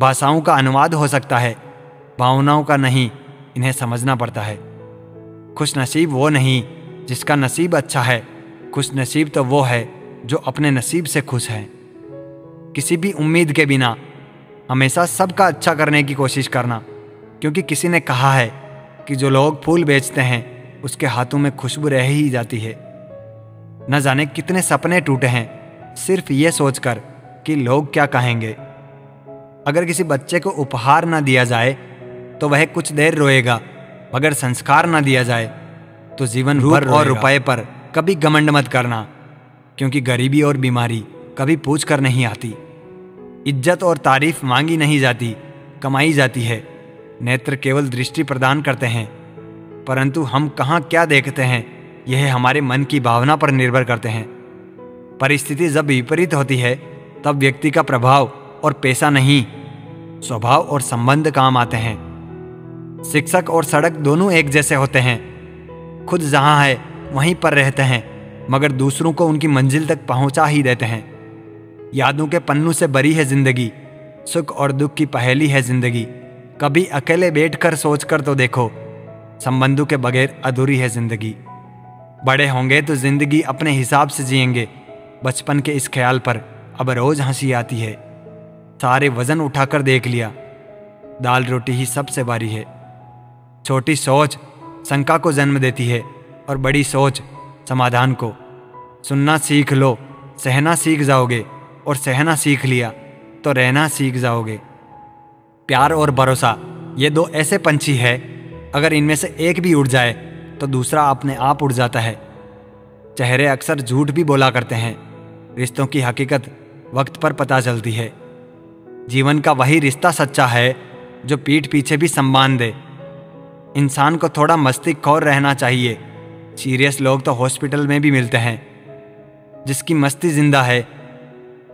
भाषाओं का अनुवाद हो सकता है, भावनाओं का नहीं। इन्हें समझना पड़ता है। खुशनसीब वो नहीं जिसका नसीब अच्छा है, खुशनसीब तो वो है जो अपने नसीब से खुश है। किसी भी उम्मीद के बिना हमेशा सबका अच्छा करने की कोशिश करना, क्योंकि किसी ने कहा है कि जो लोग फूल बेचते हैं उसके हाथों में खुशबू रह ही जाती है। न जाने कितने सपने टूटे हैं सिर्फ ये सोचकर कि लोग क्या कहेंगे। अगर किसी बच्चे को उपहार ना दिया जाए तो वह कुछ देर रोएगा, मगर संस्कार ना दिया जाए तो जीवन भर और रुपए पर कभी घमंड मत करना, क्योंकि गरीबी और बीमारी कभी पूछ कर नहीं आती। इज्जत और तारीफ मांगी नहीं जाती, कमाई जाती है। नेत्र केवल दृष्टि प्रदान करते हैं, परंतु हम कहाँ क्या देखते हैं यह हमारे मन की भावना पर निर्भर करते हैं। परिस्थिति जब विपरीत होती है तब व्यक्ति का प्रभाव और पैसा नहीं, स्वभाव और संबंध काम आते हैं। शिक्षक और सड़क दोनों एक जैसे होते हैं, खुद जहाँ है वहीं पर रहते हैं, मगर दूसरों को उनकी मंजिल तक पहुँचा ही देते हैं। यादों के पन्नों से भरी है जिंदगी, सुख और दुख की पहेली है जिंदगी। कभी अकेले बैठकर सोचकर तो देखो, संबंधों के बगैर अधूरी है जिंदगी। बड़े होंगे तो जिंदगी अपने हिसाब से जिएंगे। बचपन के इस ख्याल पर अब रोज हंसी आती है। सारे वजन उठाकर देख लिया, दाल रोटी ही सबसे भारी है। छोटी सोच शंका को जन्म देती है और बड़ी सोच समाधान को। सुनना सीख लो, सहना सीख जाओगे, और सहना सीख लिया तो रहना सीख जाओगे। प्यार और भरोसा ये दो ऐसे पंछी हैं, अगर इनमें से एक भी उड़ जाए तो दूसरा अपने आप उड़ जाता है। चेहरे अक्सर झूठ भी बोला करते हैं, रिश्तों की हकीकत वक्त पर पता चलती है। जीवन का वही रिश्ता सच्चा है जो पीठ पीछे भी सम्मान दे। इंसान को थोड़ा मस्तिष्क खोर रहना चाहिए। सीरियस लोग तो हॉस्पिटल में भी मिलते हैं। जिसकी मस्ती जिंदा है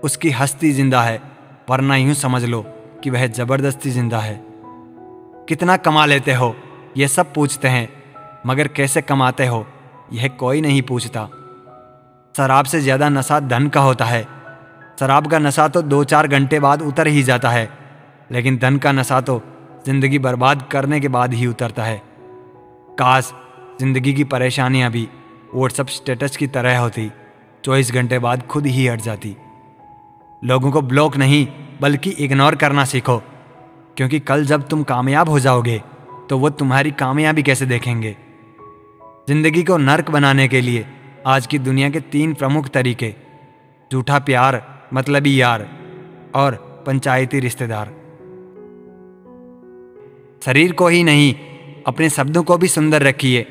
उसकी हस्ती जिंदा है, वरना यूं समझ लो कि वह जबरदस्ती जिंदा है। कितना कमा लेते हो यह सब पूछते हैं, मगर कैसे कमाते हो यह कोई नहीं पूछता। शराब से ज़्यादा नशा धन का होता है। शराब का नशा तो 2-4 घंटे बाद उतर ही जाता है, लेकिन धन का नशा तो जिंदगी बर्बाद करने के बाद ही उतरता है। काश जिंदगी की परेशानियां भी व्हाट्सएप स्टेटस की तरह होती, 24 घंटे बाद खुद ही हट जाती। लोगों को ब्लॉक नहीं बल्कि इग्नोर करना सीखो, क्योंकि कल जब तुम कामयाब हो जाओगे तो वो तुम्हारी कामयाबी कैसे देखेंगे। जिंदगी को नर्क बनाने के लिए आज की दुनिया के 3 प्रमुख तरीके: झूठा प्यार, मतलबी यार और पंचायती रिश्तेदार। शरीर को ही नहीं अपने शब्दों को भी सुंदर रखिए।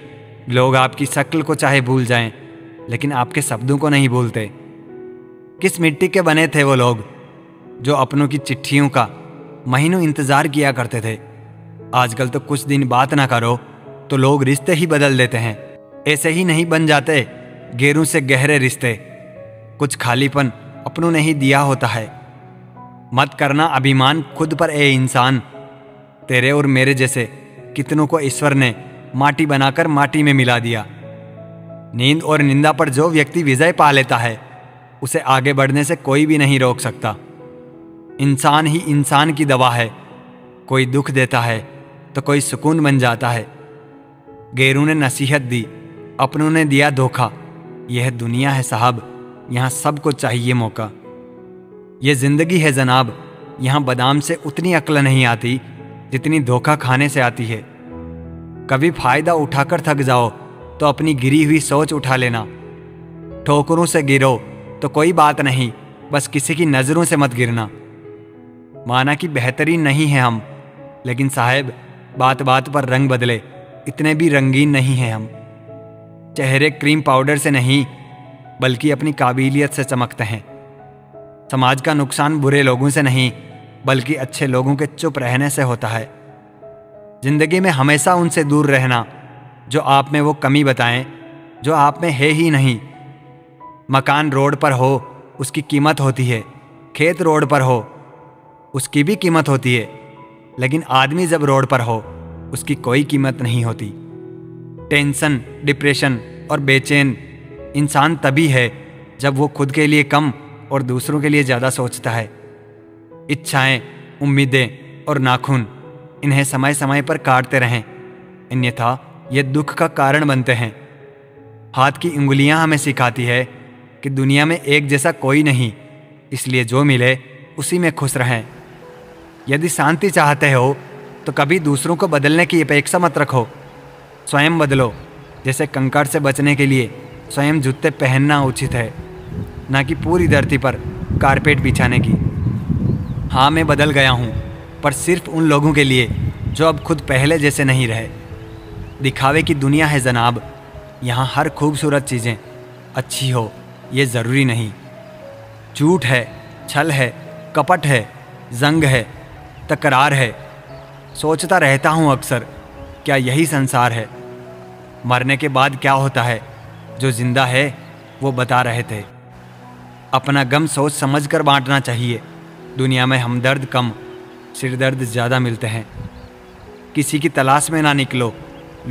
लोग आपकी शक्ल को चाहे भूल जाएं, लेकिन आपके शब्दों को नहीं भूलते। किस मिट्टी के बने थे वो लोग जो अपनों की चिट्ठियों का महीनों इंतजार किया करते थे। आजकल तो कुछ दिन बात ना करो तो लोग रिश्ते ही बदल देते हैं। ऐसे ही नहीं बन जाते गेरू से गहरे रिश्ते, कुछ खालीपन अपनों ने ही दिया होता है। मत करना अभिमान खुद पर, ए इंसान। तेरे और मेरे जैसे कितनों को ईश्वर ने माटी बनाकर माटी में मिला दिया। नींद और निंदा पर जो व्यक्ति विजय पा लेता है उसे आगे बढ़ने से कोई भी नहीं रोक सकता। इंसान ही इंसान की दवा है, कोई दुख देता है तो कोई सुकून बन जाता है। गेरू ने नसीहत दी, अपनों ने दिया धोखा। यह दुनिया है साहब, यहाँ सबको चाहिए मौका। यह जिंदगी है जनाब, यहाँ बादाम से उतनी अक्ल नहीं आती जितनी धोखा खाने से आती है। कभी फायदा उठाकर थक जाओ तो अपनी गिरी हुई सोच उठा लेना। ठोकरों से गिरो तो कोई बात नहीं, बस किसी की नज़रों से मत गिरना। माना कि बेहतरीन नहीं है हम, लेकिन साहब बात बात पर रंग बदले, इतने भी रंगीन नहीं हैं हम। चेहरे क्रीम पाउडर से नहीं बल्कि अपनी काबिलियत से चमकते हैं। समाज का नुकसान बुरे लोगों से नहीं बल्कि अच्छे लोगों के चुप रहने से होता है। जिंदगी में हमेशा उनसे दूर रहना जो आप में वो कमी बताएं जो आप में है ही नहीं। मकान रोड पर हो उसकी कीमत होती है, खेत रोड पर हो उसकी भी कीमत होती है, लेकिन आदमी जब रोड पर हो उसकी कोई कीमत नहीं होती। टेंशन, डिप्रेशन और बेचैन इंसान तभी है जब वो खुद के लिए कम और दूसरों के लिए ज़्यादा सोचता है। इच्छाएं, उम्मीदें और नाखून, इन्हें समय समय पर काटते रहें, अन्यथा ये दुख का कारण बनते हैं। हाथ की उंगलियां हमें सिखाती है कि दुनिया में एक जैसा कोई नहीं, इसलिए जो मिले उसी में खुश रहें। यदि शांति चाहते हो तो कभी दूसरों को बदलने की अपेक्षा मत रखो, स्वयं बदलो। जैसे कंकड़ से बचने के लिए स्वयं जूते पहनना उचित है, न कि पूरी धरती पर कारपेट बिछाने की। हाँ, मैं बदल गया हूँ, पर सिर्फ उन लोगों के लिए जो अब खुद पहले जैसे नहीं रहे। दिखावे की दुनिया है जनाब, यहाँ हर खूबसूरत चीज़ें अच्छी हो ये ज़रूरी नहीं। झूठ है, छल है, कपट है, जंग है, तकरार है। सोचता रहता हूँ अक्सर, क्या यही संसार है? मरने के बाद क्या होता है, जो जिंदा है वो बता रहे थे। अपना गम सोच समझ कर बाँटना चाहिए। दुनिया में हमदर्द कम, सिरदर्द ज़्यादा मिलते हैं। किसी की तलाश में ना निकलो,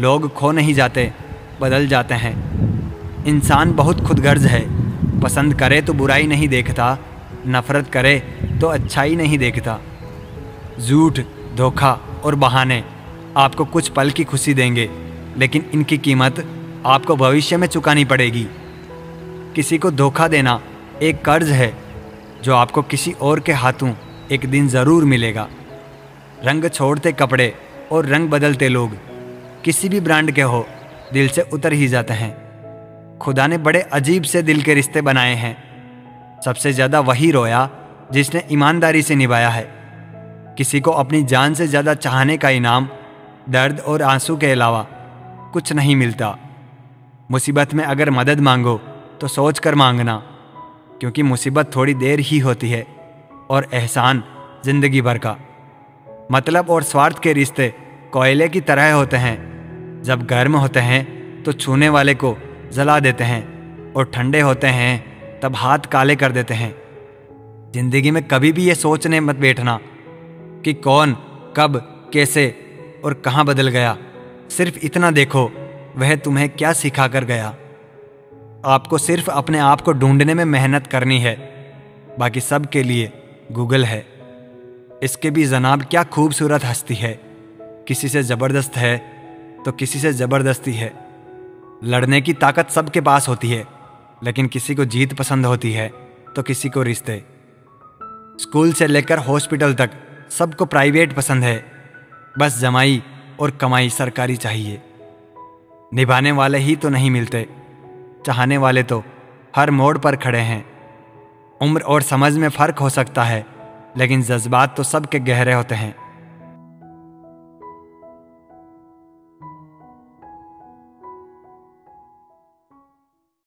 लोग खो नहीं जाते, बदल जाते हैं। इंसान बहुत खुदगर्ज है, पसंद करे तो बुराई नहीं देखता, नफरत करे तो अच्छाई नहीं देखता। झूठ, धोखा और बहाने आपको कुछ पल की खुशी देंगे, लेकिन इनकी कीमत आपको भविष्य में चुकानी पड़ेगी। किसी को धोखा देना एक कर्ज है जो आपको किसी और के हाथों एक दिन ज़रूर मिलेगा। रंग छोड़ते कपड़े और रंग बदलते लोग, किसी भी ब्रांड के हो, दिल से उतर ही जाते हैं। खुदा ने बड़े अजीब से दिल के रिश्ते बनाए हैं। सबसे ज़्यादा वही रोया जिसने ईमानदारी से निभाया है। किसी को अपनी जान से ज़्यादा चाहने का इनाम दर्द और आंसू के अलावा कुछ नहीं मिलता। मुसीबत में अगर मदद मांगो तो सोच कर मांगना, क्योंकि मुसीबत थोड़ी देर ही होती है और एहसान ज़िंदगी भर का। मतलब और स्वार्थ के रिश्ते कोयले की तरह होते हैं, जब गर्म होते हैं तो छूने वाले को जला देते हैं और ठंडे होते हैं तब हाथ काले कर देते हैं। ज़िंदगी में कभी भी ये सोचने मत बैठना कि कौन, कब, कैसे और कहाँ बदल गया। सिर्फ इतना देखो, वह तुम्हें क्या सिखा कर गया। आपको सिर्फ अपने आप को ढूंढने में मेहनत करनी है, बाकी सब के लिए गूगल है। इसके भी जनाब क्या खूबसूरत हस्ती है, किसी से ज़बरदस्त है तो किसी से ज़बरदस्ती है। लड़ने की ताकत सबके पास होती है, लेकिन किसी को जीत पसंद होती है तो किसी को रिश्ते। स्कूल से लेकर हॉस्पिटल तक सबको प्राइवेट पसंद है, बस जमाई और कमाई सरकारी चाहिए। निभाने वाले ही तो नहीं मिलते, चाहने वाले तो हर मोड़ पर खड़े हैं। उम्र और समझ में फ़र्क हो सकता है, लेकिन जज्बात तो सबके गहरे होते हैं।